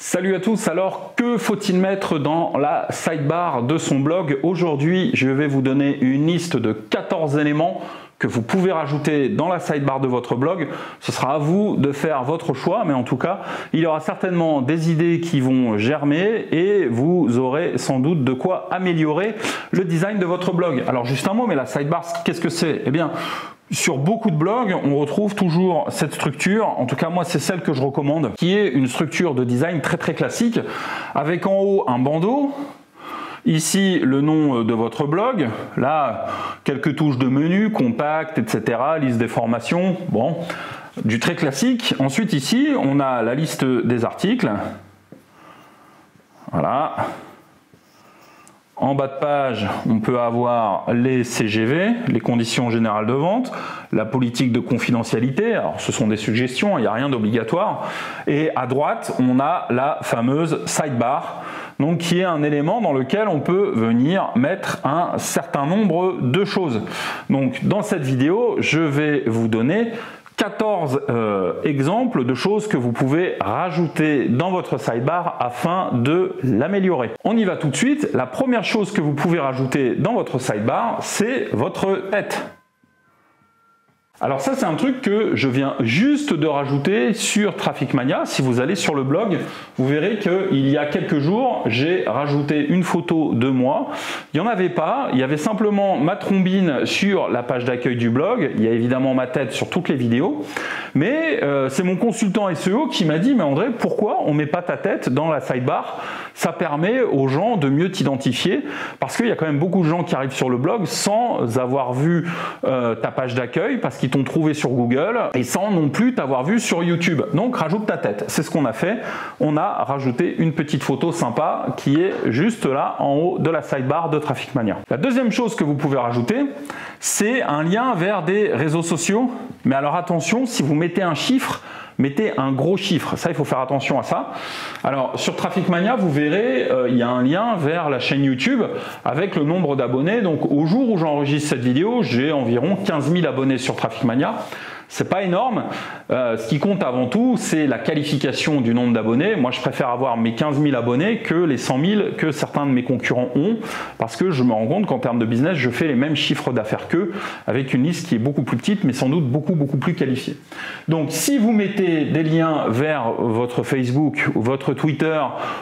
Salut à tous, alors que faut-il mettre dans la sidebar de son blog? Aujourd'hui, je vais vous donner une liste de 14 éléments que vous pouvez rajouter dans la sidebar de votre blog. Ce sera à vous de faire votre choix, mais en tout cas, il y aura certainement des idées qui vont germer et vous aurez sans doute de quoi améliorer le design de votre blog. Alors juste un mot, mais la sidebar, qu'est-ce que c'est? Eh bien, sur beaucoup de blogs, on retrouve toujours cette structure, en tout cas moi c'est celle que je recommande, qui est une structure de design très classique, avec en haut un bandeau, ici le nom de votre blog, là quelques touches de menu, compact, etc., liste des formations, bon, du très classique. Ensuite ici on a la liste des articles, voilà. En bas de page, on peut avoir les CGV, les conditions générales de vente, la politique de confidentialité, alors ce sont des suggestions, il n'y a rien d'obligatoire. Et à droite, on a la fameuse sidebar, donc qui est un élément dans lequel on peut venir mettre un certain nombre de choses. Donc dans cette vidéo, je vais vous donner 14 exemples de choses que vous pouvez rajouter dans votre sidebar afin de l'améliorer. On y va tout de suite. La première chose que vous pouvez rajouter dans votre sidebar, c'est votre tête. Alors ça, c'est un truc que je viens juste de rajouter sur Traffic Mania. Si vous allez sur le blog, vous verrez qu'il y a quelques jours, j'ai rajouté une photo de moi. Il n'y en avait pas. Il y avait simplement ma trombine sur la page d'accueil du blog. Il y a évidemment ma tête sur toutes les vidéos. Mais c'est mon consultant SEO qui m'a dit « Mais André, pourquoi on ne met pas ta tête dans la sidebar? Ça permet aux gens de mieux t'identifier. » Parce qu'il y a quand même beaucoup de gens qui arrivent sur le blog sans avoir vu ta page d'accueil, parce qu'ils t'ont trouvé sur Google et sans non plus t'avoir vu sur YouTube. Donc rajoute ta tête. C'est ce qu'on a fait. On a rajouté une petite photo sympa qui est juste là en haut de la sidebar de Traffic Mania. La deuxième chose que vous pouvez rajouter, c'est un lien vers des réseaux sociaux. Mais alors attention, si vous mettez un chiffre, mettez un gros chiffre. Ça, il faut faire attention à ça. Alors, sur Traffic Mania, vous verrez, il y a un lien vers la chaîne YouTube avec le nombre d'abonnés. Donc, au jour où j'enregistre cette vidéo, j'ai environ 15 000 abonnés sur Traffic Mania. C'est pas énorme. Ce qui compte avant tout, c'est la qualification du nombre d'abonnés. Moi, je préfère avoir mes 15 000 abonnés que les 100 000 que certains de mes concurrents ont, parce que je me rends compte qu'en termes de business, je fais les mêmes chiffres d'affaires qu'eux, avec une liste qui est beaucoup plus petite, mais sans doute beaucoup plus qualifiée. Donc, si vous mettez des liens vers votre Facebook ou votre Twitter,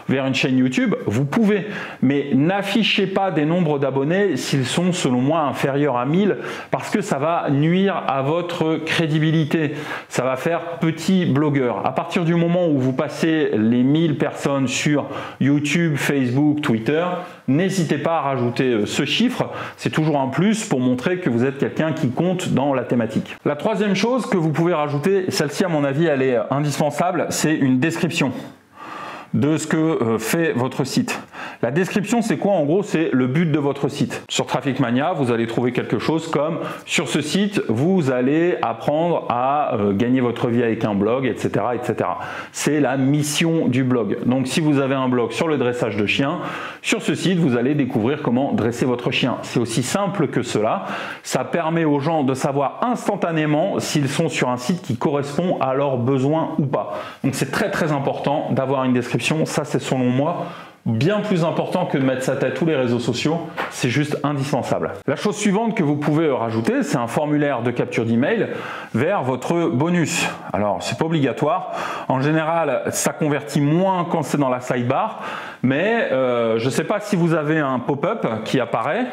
vers une chaîne YouTube, vous pouvez, mais n'affichez pas des nombres d'abonnés s'ils sont, selon moi, inférieurs à 1000, parce que ça va nuire à votre crédibilité. Ça va faire petit blogueur. À partir du moment où vous passez les 1000 personnes sur YouTube, Facebook, Twitter, n'hésitez pas à rajouter ce chiffre. C'est toujours un plus pour montrer que vous êtes quelqu'un qui compte dans la thématique. La troisième chose que vous pouvez rajouter, celle-ci à mon avis elle est indispensable, c'est une description de ce que fait votre site. La description, c'est quoi en gros? C'est le but de votre site. Sur Traffic Mania, vous allez trouver quelque chose comme « Sur ce site, vous allez apprendre à gagner votre vie avec un blog, etc. etc. » C'est la mission du blog. Donc, si vous avez un blog sur le dressage de chiens, sur ce site, vous allez découvrir comment dresser votre chien. C'est aussi simple que cela. Ça permet aux gens de savoir instantanément s'ils sont sur un site qui correspond à leurs besoins ou pas. Donc, c'est très important d'avoir une description. Ça, c'est selon moi bien plus important que de mettre sa tête à tous les réseaux sociaux. C'est juste indispensable. La chose suivante que vous pouvez rajouter, c'est un formulaire de capture d'email vers votre bonus. Alors, c'est pas obligatoire. En général, ça convertit moins quand c'est dans la sidebar, mais je sais pas si vous avez un pop-up qui apparaît.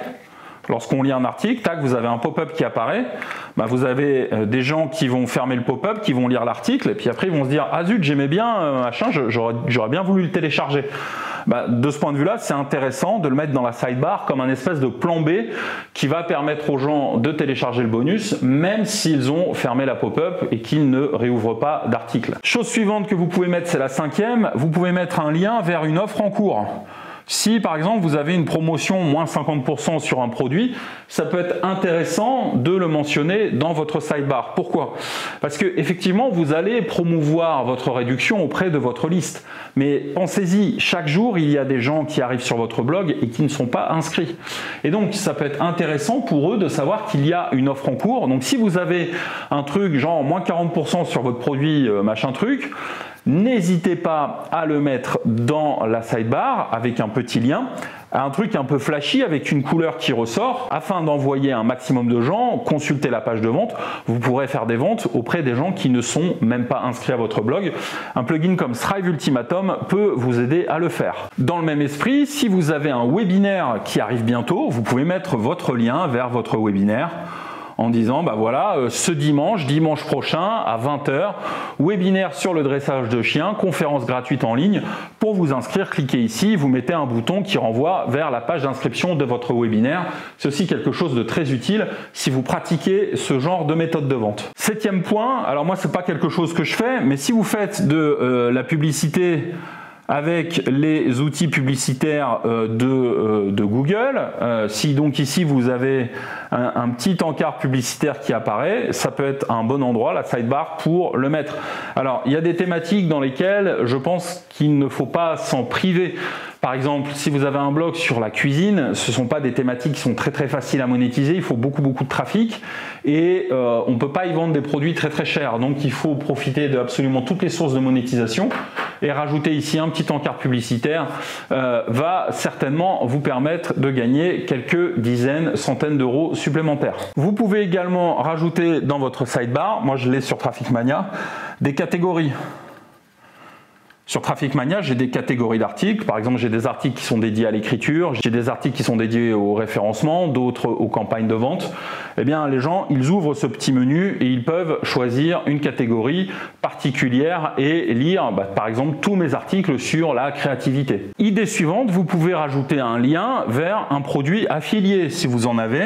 Lorsqu'on lit un article, tac, vous avez un pop-up qui apparaît, bah vous avez des gens qui vont fermer le pop-up, qui vont lire l'article, et puis après ils vont se dire « Ah zut, j'aimais bien, machin, j'aurais bien voulu le télécharger ». Bah, de ce point de vue-là, c'est intéressant de le mettre dans la sidebar comme un espèce de plan B qui va permettre aux gens de télécharger le bonus, même s'ils ont fermé la pop-up et qu'ils ne réouvrent pas d'article. Chose suivante que vous pouvez mettre, c'est la cinquième, vous pouvez mettre un lien vers une offre en cours. Si par exemple vous avez une promotion moins 50% sur un produit, ça peut être intéressant de le mentionner dans votre sidebar. Pourquoi? Parce que effectivement vous allez promouvoir votre réduction auprès de votre liste. Mais pensez-y, chaque jour il y a des gens qui arrivent sur votre blog et qui ne sont pas inscrits. Et donc ça peut être intéressant pour eux de savoir qu'il y a une offre en cours. Donc si vous avez un truc genre moins 40% sur votre produit machin truc, N'hésitez pas à le mettre dans la sidebar avec un petit lien, un truc un peu flashy avec une couleur qui ressort afin d'envoyer un maximum de gens consulter la page de vente. Vous pourrez faire des ventes auprès des gens qui ne sont même pas inscrits à votre blog. Un plugin comme Thrive Ultimatum peut vous aider à le faire. Dans le même esprit, si vous avez un webinaire qui arrive bientôt, vous pouvez mettre votre lien vers votre webinaire en disant bah voilà, ce dimanche prochain à 20h, webinaire sur le dressage de chiens, conférence gratuite en ligne. Pour vous inscrire, cliquez ici, vous mettez un bouton qui renvoie vers la page d'inscription de votre webinaire. C'est aussi quelque chose de très utile si vous pratiquez ce genre de méthode de vente. Septième point, alors moi c'est pas quelque chose que je fais, mais si vous faites de la publicité avec les outils publicitaires de Google, si donc ici vous avez un petit encart publicitaire qui apparaît, ça peut être un bon endroit, la sidebar, pour le mettre. Alors il y a des thématiques dans lesquelles je pense qu'il ne faut pas s'en priver. Par exemple, si vous avez un blog sur la cuisine, ce ne sont pas des thématiques qui sont très faciles à monétiser, il faut beaucoup de trafic et on ne peut pas y vendre des produits très chers. Donc il faut profiter de absolument toutes les sources de monétisation et rajouter ici un petit encart publicitaire va certainement vous permettre de gagner quelques dizaines, centaines d'euros supplémentaires. Vous pouvez également rajouter dans votre sidebar, moi je l'ai sur Traffic Mania, des catégories. Sur Traffic Mania, j'ai des catégories d'articles. Par exemple, j'ai des articles qui sont dédiés à l'écriture, j'ai des articles qui sont dédiés au référencement, d'autres aux campagnes de vente. Eh bien, les gens, ils ouvrent ce petit menu et ils peuvent choisir une catégorie particulière et lire, par exemple, tous mes articles sur la créativité. Idée suivante, vous pouvez rajouter un lien vers un produit affilié, si vous en avez.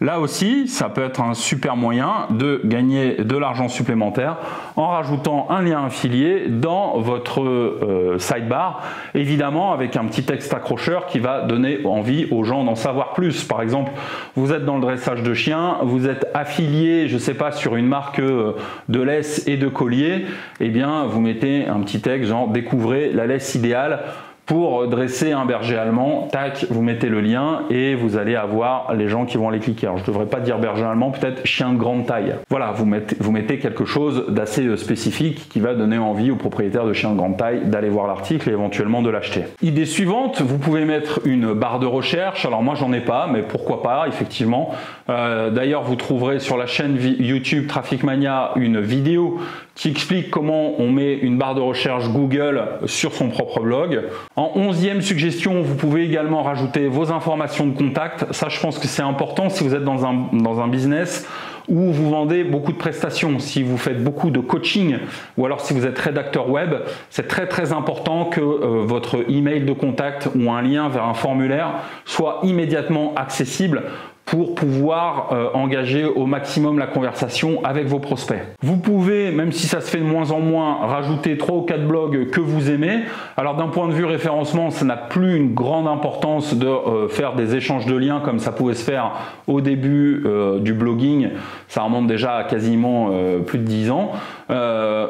Là aussi, ça peut être un super moyen de gagner de l'argent supplémentaire en rajoutant un lien affilié dans votre sidebar, évidemment avec un petit texte accrocheur qui va donner envie aux gens d'en savoir plus. Par exemple, vous êtes dans le dressage de chiens, vous êtes affilié, je ne sais pas, sur une marque de laisse et de collier, eh bien vous mettez un petit texte genre « Découvrez la laisse idéale » pour dresser un berger allemand, tac, vous mettez le lien et vous allez avoir les gens qui vont aller cliquer. Alors je ne devrais pas dire berger allemand, peut-être chien de grande taille. Voilà, vous mettez quelque chose d'assez spécifique qui va donner envie aux propriétaires de chiens de grande taille d'aller voir l'article et éventuellement de l'acheter. Idée suivante, vous pouvez mettre une barre de recherche. Alors moi j'en ai pas, mais pourquoi pas, effectivement. D'ailleurs, vous trouverez sur la chaîne YouTube Traffic Mania une vidéo qui explique comment on met une barre de recherche Google sur son propre blog. En 11e suggestion, vous pouvez également rajouter vos informations de contact. Ça, je pense que c'est important si vous êtes dans un business où vous vendez beaucoup de prestations, si vous faites beaucoup de coaching ou alors si vous êtes rédacteur web, c'est très important que votre email de contact ou un lien vers un formulaire soit immédiatement accessible pour pouvoir engager au maximum la conversation avec vos prospects. Vous pouvez, même si ça se fait de moins en moins, rajouter 3 ou 4 blogs que vous aimez. Alors d'un point de vue référencement, ça n'a plus une grande importance de faire des échanges de liens comme ça pouvait se faire au début du blogging. Ça remonte déjà à quasiment plus de 10 ans.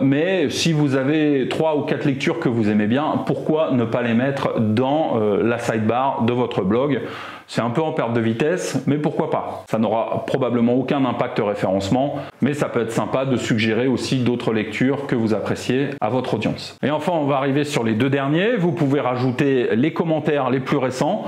Mais si vous avez 3 ou 4 lectures que vous aimez bien, pourquoi ne pas les mettre dans la sidebar de votre blog? C'est un peu en perte de vitesse, mais pourquoi pas? Ça n'aura probablement aucun impact référencement, mais ça peut être sympa de suggérer aussi d'autres lectures que vous appréciez à votre audience. Et enfin, on va arriver sur les 2 derniers. Vous pouvez rajouter les commentaires les plus récents.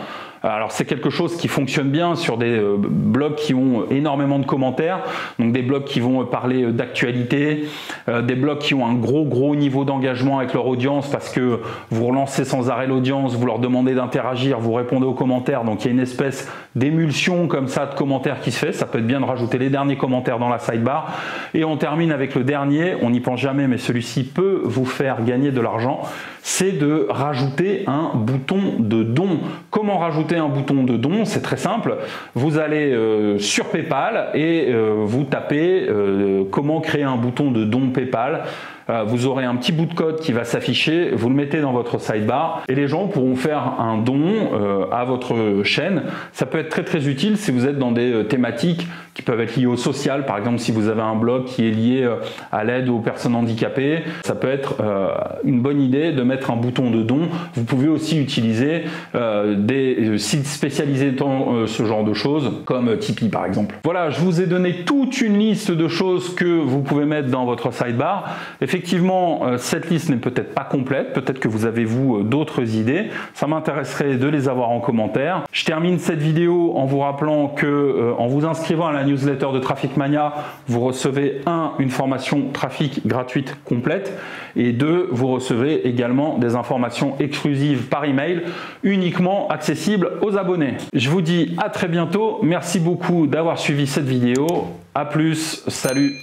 Alors c'est quelque chose qui fonctionne bien sur des blogs qui ont énormément de commentaires, donc des blogs qui vont parler d'actualité, des blogs qui ont un gros niveau d'engagement avec leur audience parce que vous relancez sans arrêt l'audience, vous leur demandez d'interagir, vous répondez aux commentaires, donc il y a une espèce d'émulsion comme ça de commentaires qui se fait. Ça peut être bien de rajouter les derniers commentaires dans la sidebar. Et on termine avec le dernier, on n'y pense jamais mais celui-ci peut vous faire gagner de l'argent, c'est de rajouter un bouton de don. Comment rajouter un bouton de don? C'est très simple, vous allez sur PayPal et vous tapez comment créer un bouton de don PayPal. Vous aurez un petit bout de code qui va s'afficher, vous le mettez dans votre sidebar et les gens pourront faire un don à votre chaîne. Ça peut être être très très utile si vous êtes dans des thématiques qui peuvent être liées au social, par exemple si vous avez un blog qui est lié à l'aide aux personnes handicapées, ça peut être une bonne idée de mettre un bouton de don. Vous pouvez aussi utiliser des sites spécialisés dans ce genre de choses comme Tipeee par exemple. Voilà, je vous ai donné toute une liste de choses que vous pouvez mettre dans votre sidebar. Effectivement, cette liste n'est peut-être pas complète, peut-être que vous avez vous d'autres idées, ça m'intéresserait de les avoir en commentaire. Je termine cette vidéo en vous rappelant que en vous inscrivant à la newsletter de Traffic Mania, vous recevez une formation trafic gratuite complète et deux, vous recevez également des informations exclusives par email uniquement accessibles aux abonnés. Je vous dis à très bientôt, merci beaucoup d'avoir suivi cette vidéo, à plus, salut.